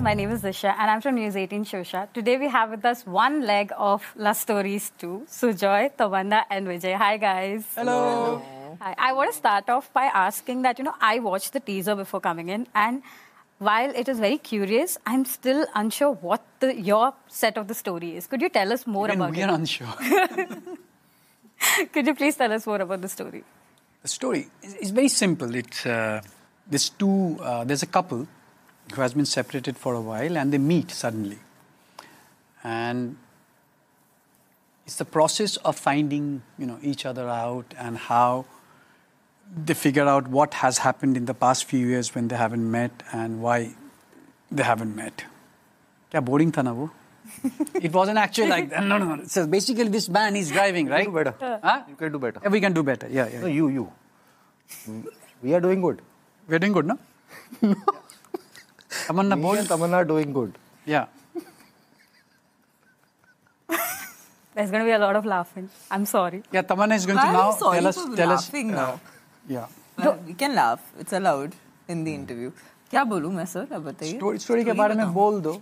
guys, my name is Dishya and I'm from News18 Shosha. Today we have with us one leg of Lust Stories 2, Sujoy, Tamannaah and Vijay. Hi guys. Hello. Hello. Hi. I want to start off by asking that, I watched the teaser before coming in, and while it is very curious, I'm still unsure what your set of the story is. Could you tell us more about it? We are unsure. Could you please tell us more about the story? The story is very simple. It's there's a couple who has been separated for a while, and they meet suddenly. And it's the process of finding, each other out, and how they figure out what has happened in the past few years when they haven't met and why they haven't met. Kya boring tha na wo? It wasn't actually like that. No. So basically, this man is driving, right? You can do better. Huh? You can do better. Yeah, we can do better. Yeah. No, you. We are doing good. We are doing good, no? No. Tamannaah and Tamannaah doing good. Yeah. There's going to be a lot of laughing. I'm sorry. Yeah, Tamannaah is going to now tell us. Now. Yeah. Well, we can laugh. It's allowed in the interview. Kya bolu main, sir? Ab bataiye. Story ke baare mein bol do.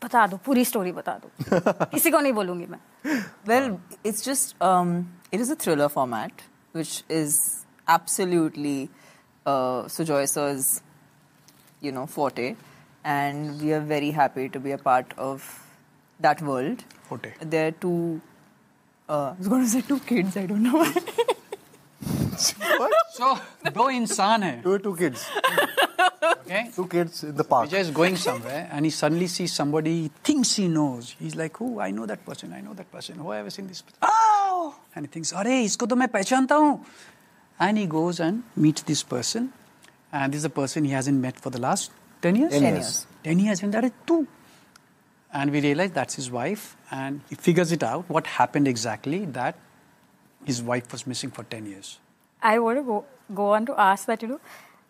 Bata do, puri story bata do. Kisi ko nahi bolungi main. Well, it's just it is a thriller format, which is absolutely Sujoy sir's forte, and we are very happy to be a part of that world. Forte. There are two. I was going to say two kids. I don't know why. What? So, do insaan hai. Two kids. Okay. Two kids in the park. Vijay is going somewhere and he suddenly sees somebody he thinks he knows. He's like, oh, I know that person. Who have I seen this person? Oh! And he thinks, arey, isko to main pehchanta hoon. And he goes and meets this person. And this is a person he hasn't met for the last 10 years? 10 years. 10 years, and that is two. And we realize that's his wife. And he figures it out, what happened exactly, that his wife was missing for 10 years. I want to go on to ask that,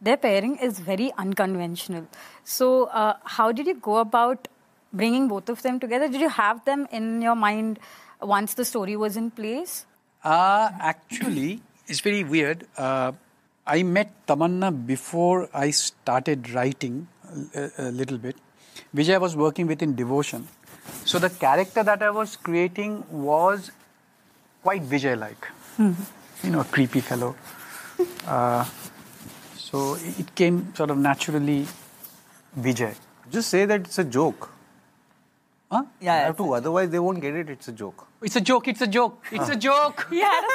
their pairing is very unconventional. So, how did you go about bringing both of them together? Did you have them in your mind once the story was in place? Actually, it's very weird. I met Tamannaah before I started writing a little bit. Vijay was working with in Devotion. So, the character that I was creating was quite Vijay-like. Mm-hmm. A creepy fellow. So it came sort of naturally Vijay. Just say that it's a joke. Huh? Yeah. Have to, otherwise they won't get it. It's a joke. It's a joke. It's a joke. He had a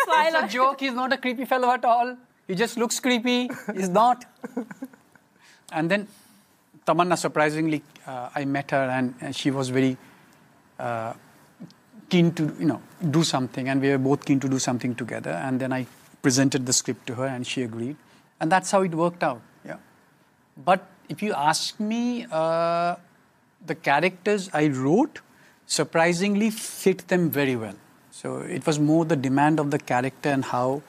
smile. It's a joke. He's not a creepy fellow at all. He just looks creepy. He's not. And then Tamannaah, surprisingly, I met her and she was very... keen to, do something, and we were both keen to do something together. And then I presented the script to her and she agreed. And that's how it worked out, yeah. But if you ask me, the characters I wrote surprisingly fit them very well. So it was more the demand of the character and how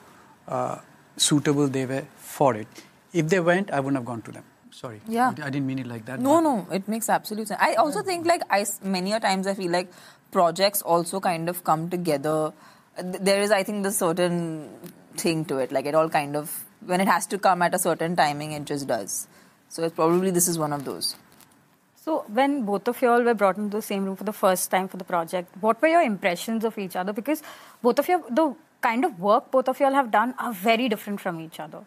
suitable they were for it. If they weren't, I wouldn't have gone to them. Sorry, yeah. I didn't mean it like that. No, it makes absolute sense. I also think, many a times I feel like projects also kind of come together. There is, I think, this certain thing to it. It all kind of, when it has to come at a certain timing, it just does. So it's probably this is one of those. So when both of you all were brought into the same room for the first time for the project, what were your impressions of each other? Because both of you, the kind of work both of you all have done are very different from each other.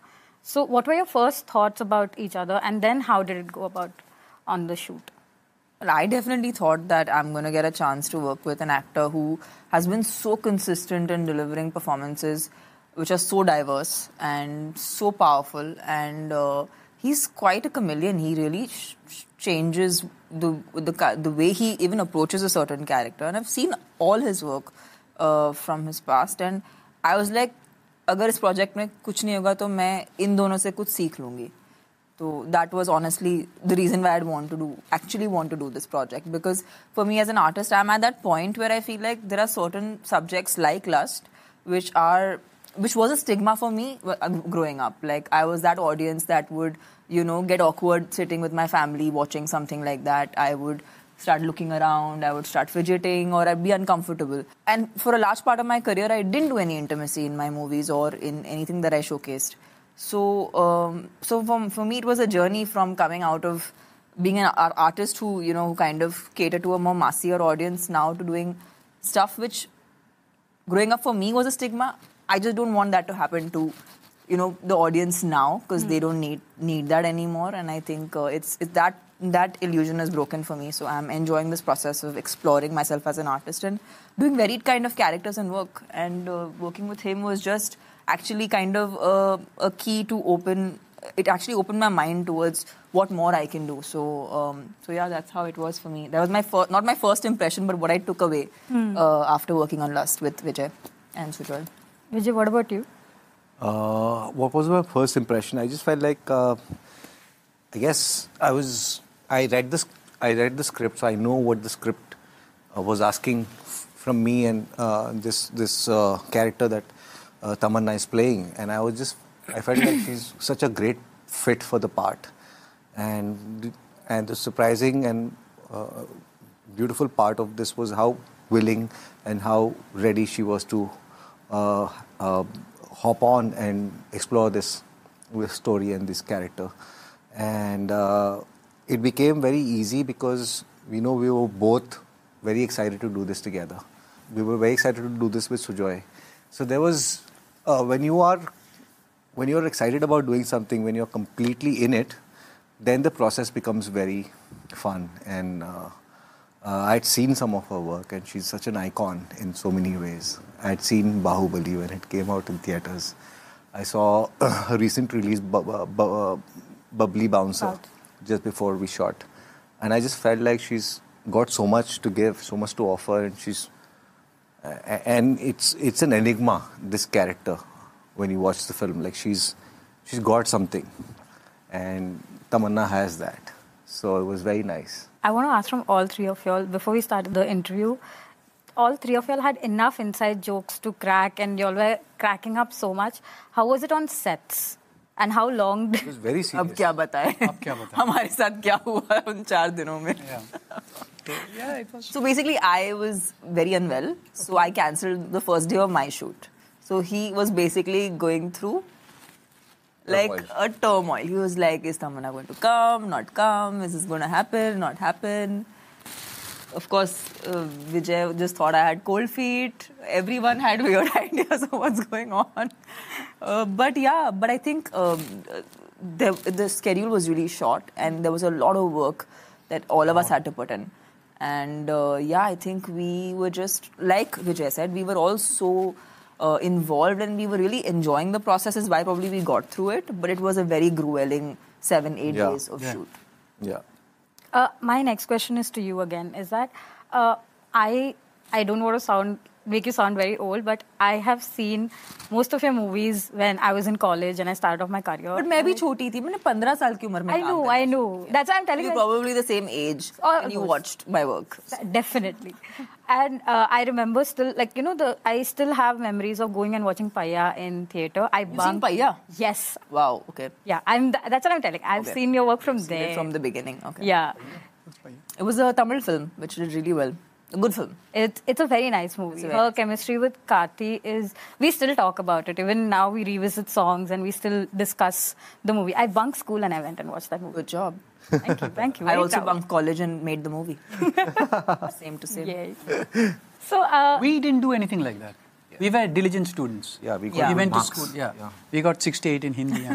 So what were your first thoughts about each other, and then how did it go about on the shoot? Well, I definitely thought that I'm going to get a chance to work with an actor who has been so consistent in delivering performances which are so diverse and so powerful, and he's quite a chameleon. He really changes the way he even approaches a certain character, and I've seen all his work from his past, and I was like, अगर इस project में कुछ नहीं होगा तो मैं इन दोनों से कुछ सीख लूँगी. So that was honestly the reason why I'd actually want to do this project, because for me as an artist, I'm at that point where I feel like there are certain subjects like lust which was a stigma for me growing up. I was that audience that would get awkward sitting with my family watching something like that. I would start looking around, I would start fidgeting, or I'd be uncomfortable. And for a large part of my career, I didn't do any intimacy in my movies or in anything that I showcased. So for me, it was a journey from coming out of being an artist who, you know, who kind of cater to a more massier audience now, to doing stuff which growing up for me was a stigma. I just don't want that to happen to, you know, the audience now, because they don't need that anymore. And I think it's that illusion is broken for me. So I'm enjoying this process of exploring myself as an artist and doing varied kind of characters and work. And working with him was just actually kind of a key to open. It actually opened my mind towards what more I can do. So, yeah, that's how it was for me. That was my not my first impression, but what I took away after working on Lust with Vijay and Sujoy. Vijay, what about you? What was my first impression? I just felt like, I guess I read the script, so I know what the script was asking from me and this character that Tamannaah is playing, and I felt like she's such a great fit for the part, and the surprising and beautiful part of this was how willing and how ready she was to hop on and explore this story and this character, and it became very easy because we were both very excited to do this together. We were very excited to do this with Sujoy, so there was when you're excited about doing something, when you're completely in it, then the process becomes very fun. And I'd seen some of her work, and she's such an icon in so many ways. I'd seen Bahubali when it came out in theatres. I saw her recent release, Bubbly Bouncer, just before we shot. And I just felt like she's got so much to give, so much to offer, and it's an enigma, this character. When you watch the film, like she's got something, and Tamannaah has that, so it was very nice. I want to ask from all three of y'all, before we started the interview, all three of y'all had enough inside jokes to crack, and y'all were cracking up so much. How was it on sets, and how long? It was very serious. Ab kya bataye? Ab kya bataye? Hamare saath kya hua un 4 dinon mein? Yeah, it was. So basically, I was very unwell, so I cancelled the first day of my shoot. So he was basically going through like a turmoil. He was like, is Tamannaah going to come, not come? Is this going to happen, not happen? Of course, Vijay just thought I had cold feet. Everyone had weird ideas of what's going on. But I think the schedule was really short, and there was a lot of work that all of us had to put in. And yeah, I think we were just, like Vijay said, we were all so involved, and we were really enjoying the process, is why probably we got through it. But it was a very grueling 7-8 days of shoot. Yeah. My next question is to you again. Is that I don't want to make you sound very old, but I have seen most of your movies when I was in college and I started off my career. But I was young. I know. That's why I'm telling you. You're probably the same age, and you watched my work. Definitely. And I remember still, like, I still have memories of going and watching Paiya in theatre. You've seen Paiya? Yes. Wow, okay. Yeah, that's what I'm telling. I've seen your work from there. From the beginning, okay. Yeah. It was a Tamil film, which did really well. A good film. It's a very nice movie. Her chemistry with Kati is... We still talk about it. Even now we revisit songs and we still discuss the movie. I bunked school and I went and watched that movie. Good job. Thank you, thank you. I also bunked college and made the movie. Same to same. Yes. So, we didn't do anything like that. Yeah. We were diligent students. Yeah, we went to school. Yeah. We got 6 to 8 in Hindi.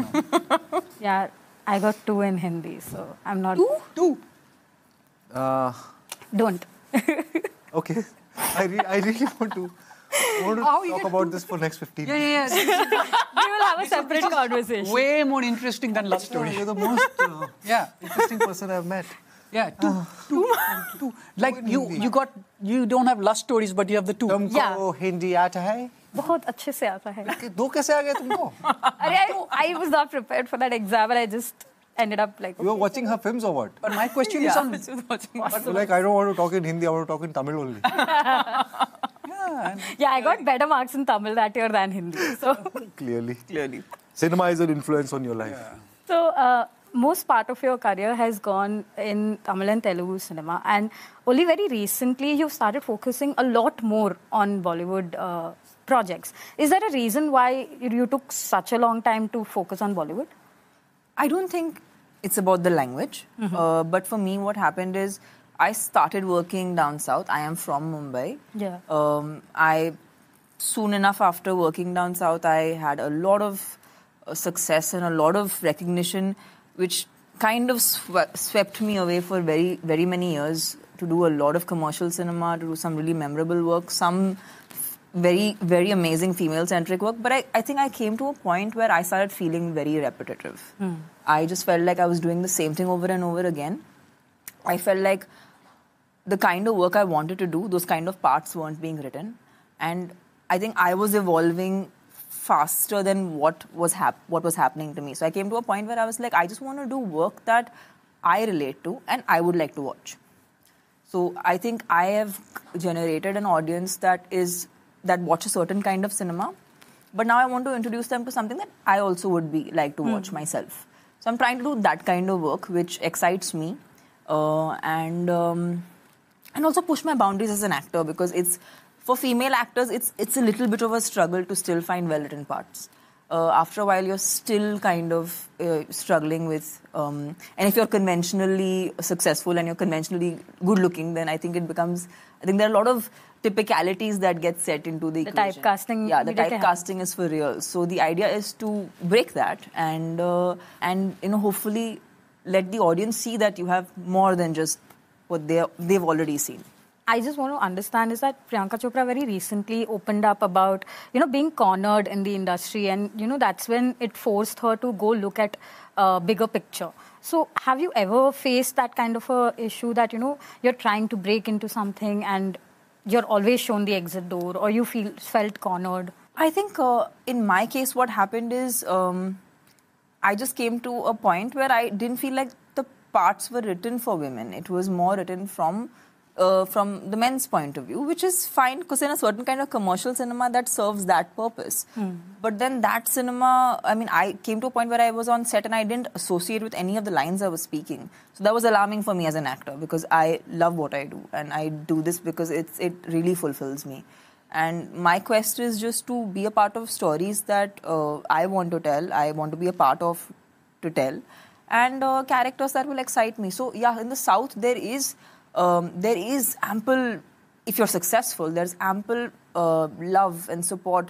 Yeah, I got 2 in Hindi, so I'm not... 2? Don't. Okay, I really want to talk about this for next 15 minutes. Yeah. We will have a separate conversation. Way more interesting than Lust Story. You're the most interesting person I've met. Yeah, two. Like you don't have Lust Stories, but you have the 2. Tumko Hindi aata hai? Bahut अच्छे से आता है. 2 कैसे आ गए तुमको? I was not prepared for that exam, and I just ended up like... You were watching her films or what? But my question is on... Like, I don't want to talk in Hindi, I want to talk in Tamil only. Yeah, I got better marks in Tamil that year than Hindi. So Clearly. Cinema is an influence on your life. Yeah. So, most part of your career has gone in Tamil and Telugu cinema. And only very recently, you've started focusing a lot more on Bollywood projects. Is there a reason why you took such a long time to focus on Bollywood? I don't think it's about the language. Mm-hmm. But for me, what happened is I started working down south. I am from Mumbai. Yeah. I soon enough after working down south, I had a lot of success and a lot of recognition, which kind of swept me away for very, very many years to do a lot of commercial cinema, to do some really memorable work, some very, very amazing female-centric work. But I think I came to a point where I started feeling very repetitive. Mm. I just felt like I was doing the same thing over and over again. I felt like the kind of work I wanted to do, those kind of parts weren't being written. And I think I was evolving faster than what was happening to me. So I came to a point where I was like, I just want to do work that I relate to and I would like to watch. So I think I have generated an audience that watch a certain kind of cinema. But now I want to introduce them to something that I also would like to watch myself. So I'm trying to do that kind of work, which excites me. And also push my boundaries as an actor, because it's for female actors, it's a little bit of a struggle to still find well-written parts. After a while, you're still kind of struggling with... and if you're conventionally successful and you're conventionally good-looking, then I think it becomes... I think there are a lot of typicalities that get set into the equation. Typecasting. Yeah, the typecasting is for real. So the idea is to break that and you know, hopefully let the audience see that you have more than just what they've already seen. I just want to understand is that Priyanka Chopra very recently opened up about, you know, being cornered in the industry, and, you know, that's when it forced her to go look at a bigger picture. So have you ever faced that kind of a issue that, you know, you're trying to break into something and you're always shown the exit door, or you felt cornered? I think in my case what happened is I just came to a point where I didn't feel like the parts were written for women. It was more written from the men's point of view, which is fine because in a certain kind of commercial cinema that serves that purpose. Mm. But then that cinema, I mean, I came to a point where I was on set and I didn't associate with any of the lines I was speaking. So that was alarming for me as an actor, because I love what I do and I do this because it really fulfills me. And my quest is just to be a part of stories that I want to tell, I want to be a part of to tell, and characters that will excite me. So yeah, in the South there is ample, if you're successful, there's ample love and support,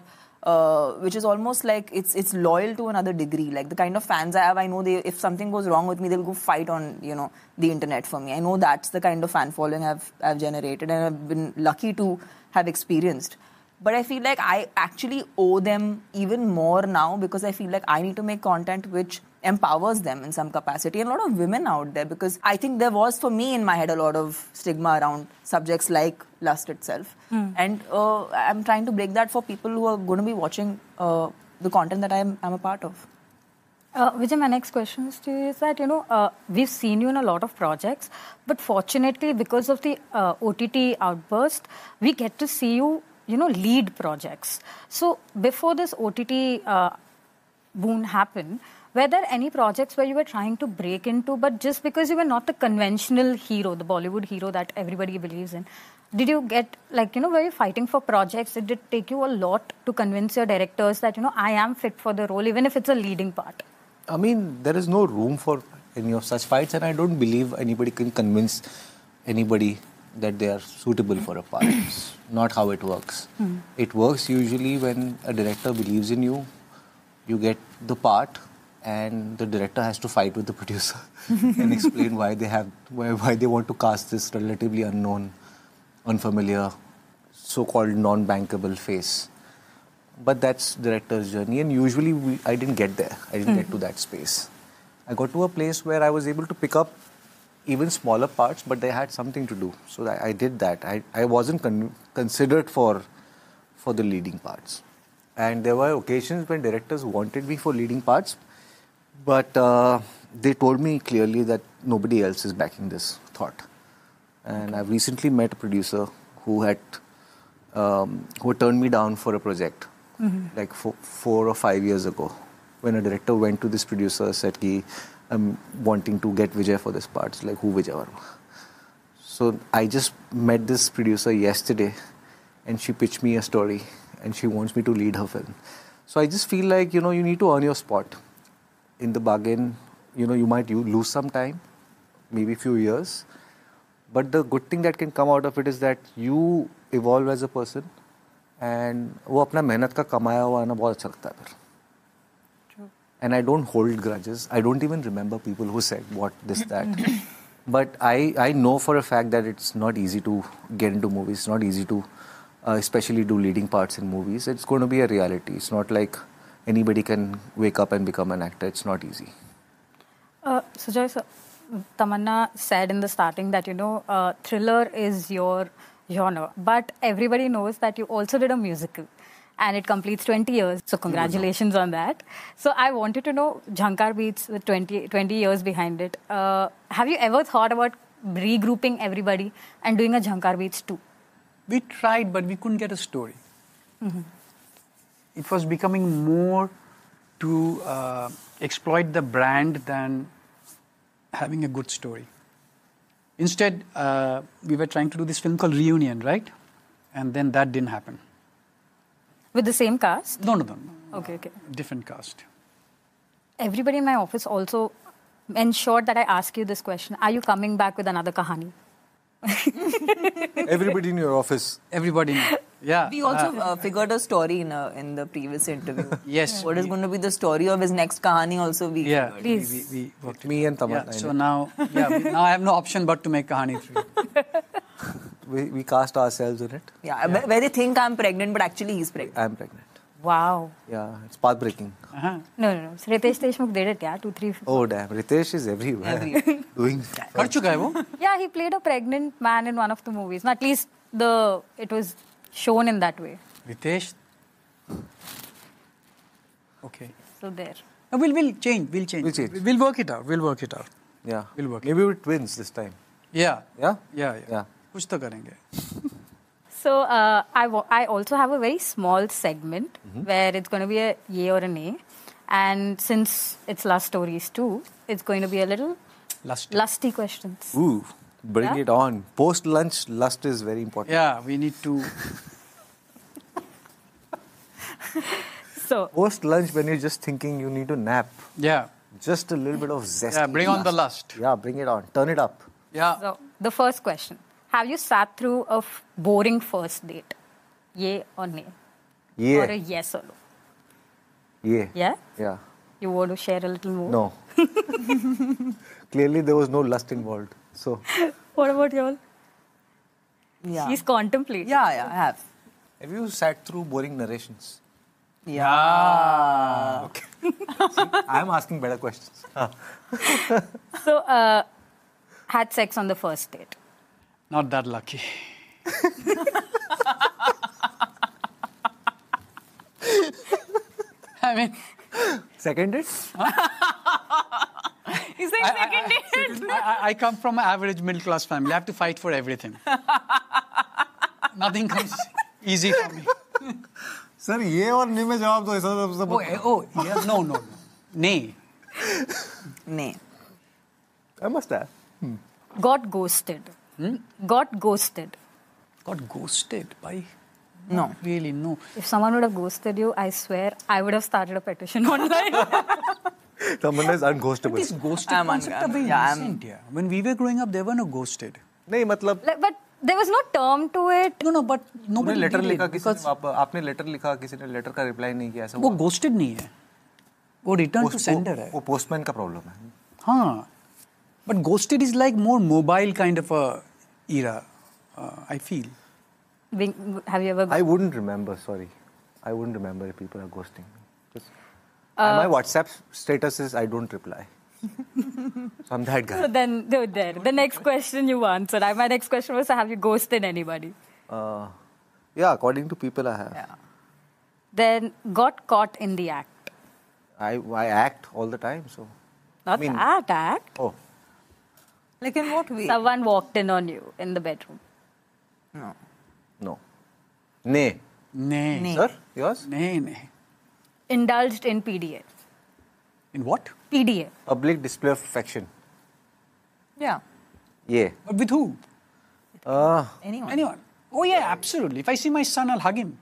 which is almost like it's loyal to another degree. Like the kind of fans I have, I know if something goes wrong with me, they'll go fight on, you know, the internet for me. I know that's the kind of fan following I've generated and I've been lucky to have experienced. But I feel like I actually owe them even more now, because I feel like I need to make content which empowers them in some capacity. And a lot of women out there, because I think there was, for me, in my head, a lot of stigma around subjects like lust itself. Mm. And I'm trying to break that for people who are going to be watching the content that I'm a part of. Vijay, my next question to you is that, you know, we've seen you in a lot of projects, but fortunately, because of the OTT outburst, we get to see you, you know, lead projects. So before this OTT boom happened, were there any projects where you were trying to break into, but just because you were not the conventional hero, the Bollywood hero that everybody believes in, did you get, like, you know, were you fighting for projects? Did it take you a lot to convince your directors that, you know, I am fit for the role, even if it's a leading part? I mean, there is no room for any of such fights, and I don't believe anybody can convince anybody that they are suitable for a part. It's not how it works. Mm. It works usually when a director believes in you, you get the part, and the director has to fight with the producer and explain why they want to cast this relatively unknown, unfamiliar, so-called non-bankable face. But that's director's journey, and usually I didn't get there. I didn't get to that space. I got to a place where I was able to pick up even smaller parts, but they had something to do. So I did that. I wasn't considered for the leading parts. And there were occasions when directors wanted me for leading parts, but they told me clearly that nobody else is backing this thought. And I've recently met a producer who turned me down for a project, like 4 or 5 years ago, when a director went to this producer and said, I'm wanting to get Vijay for this part. It's like, who Vijay Varma? So I just met this producer yesterday and she pitched me a story and she wants me to lead her film. So I just feel like, you know, you need to earn your spot in the bargain. you know, you might lose some time, maybe a few years. But the good thing that can come out of it is that you evolve as a person, and वो अपना मेहनत का कमाया हुआ ना बहुत अच्छा लगता है फिर. And I don't hold grudges. I don't even remember people who said what, this, that. But I know for a fact that it's not easy to get into movies. It's not easy to especially do leading parts in movies. It's going to be a reality. It's not like anybody can wake up and become an actor. It's not easy. Sujoy, sir, Tamannaah said in the starting that, you know, thriller is your genre. But everybody knows that you also did a musical. And it completes 20 years. So congratulations on that. So I wanted to know, Jhankar Beats with 20 years behind it. Have you ever thought about regrouping everybody and doing a Jhankar Beats 2? We tried, but we couldn't get a story. Mm-hmm. It was becoming more to exploit the brand than having a good story. Instead, we were trying to do this film called Reunion, right? And then that didn't happen. With the same cast? No. Okay. Different cast. Everybody in my office also ensured that I ask you this question. Are you coming back with another kahani? Everybody in your office. Everybody. Yeah. We also figured a story in the previous interview. Yes. What is going to be the story of his next kahani also? We figured. Please. We worked me and Tamannaah. Yeah, so now, now I have no option but to make kahani 3. We cast ourselves in it. Yeah, where they think I'm pregnant, but actually he's pregnant. I'm pregnant. Wow. Yeah, it's path-breaking. No. So Ritesh Deshmukh did it, yeah, 2-3... Oh, damn. Ritesh is everywhere. Doing... Kar chuka hai wo? Yeah, he played a pregnant man in one of the movies. No, at least it was shown in that way. Ritesh? Okay. So there. No, we'll change. We'll work it out. Yeah. We'll work it out. Maybe we're twins this time. Yeah. So, I also have a very small segment where it's going to be a yay or a nay. And since it's Lust Stories 2, it's going to be a little lusty questions. Ooh, bring it on. Post-lunch, lust is very important. Yeah, we need to... So post-lunch, when you're just thinking you need to nap. Yeah. Just a little bit of zest. Yeah, bring on the lust. Yeah, bring it on. Turn it up. Yeah. So, the first question. Have you sat through a boring first date? Yay or nay? Yeah. Or a yes or no? Yeah. Yeah? Yeah. You want to share a little more? No. Clearly there was no lust involved. So. What about y'all? Yeah. She's contemplating. Yeah, I have. Have you sat through boring narrations? Yeah. Okay. See, I'm asking better questions. So, had sex on the first date? Not that lucky. I mean... Second date? He's saying second date. I come from an average middle-class family. I have to fight for everything. Nothing comes easy for me. Sir, ye aur nay mein jawab do. Oh, yeah, no. Nay. Nay. I must have. Got ghosted. Got ghosted by? No. Really, no. If someone would have ghosted you, I swear, I would have started a petition online. Someone is unghostable. But this ghosted concept is very recent. Yeah. When we were growing up, there were no ghosted. No, but there was no term to it. No, but nobody did it. Because you wrote a letter, someone didn't reply to the letter. It's not ghosted. It's return to sender. It's a postman's problem. Yes. But ghosted is like more mobile kind of a era, I feel. Have you ever... I wouldn't remember, sorry. I wouldn't remember if people are ghosting me. My WhatsApp status is I don't reply. So I'm that guy. So then, there. The next question you answered. My next question was, have you ghosted anybody? Yeah, according to people I have. Yeah. Then got caught in the act. I act all the time, so... Not that act. Oh. Like in what way? Someone walked in on you in the bedroom. No. Nay. Nay. Sir, yours? Nay. Indulged in PDA. In what? PDA. Public display of affection. Yeah. Yeah. But with who? Anyone. Oh yeah, absolutely. If I see my son, I'll hug him.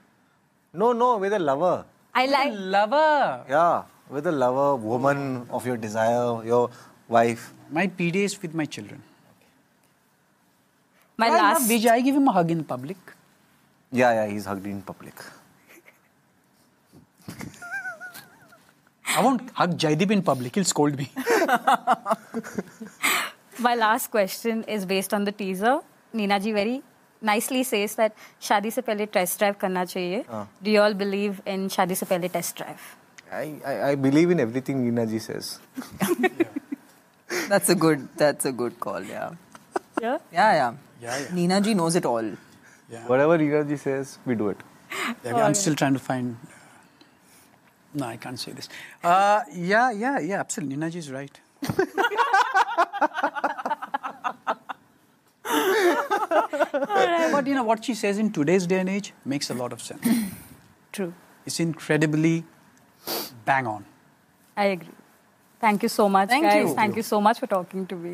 No, with a lover. With a lover. Yeah, with a lover, woman of your desire, your wife? My PD is with my children. Okay. My last... Vijay, I give him a hug in public. Yeah, he's hugged in public. I won't hug Jaideep in public, he'll scold me. My last question is based on the teaser. Nina Ji very nicely says that शादी से पहले test drive करना चाहिए. Do you all believe in शादी से पहले test drive? I believe in everything Nina Ji says. Yeah. That's a good call, yeah. Yeah? Yeah. Nina Ji knows it all. Yeah. Whatever Nina Ji says, we do it. Yeah, I'm still trying to find... No, I can't say this. Yeah, absolutely. Nina Ji is right. Right. But you know, what she says in today's day and age makes a lot of sense. True. It's incredibly bang on. I agree. Thank you so much, guys. Thank you so much for talking to me.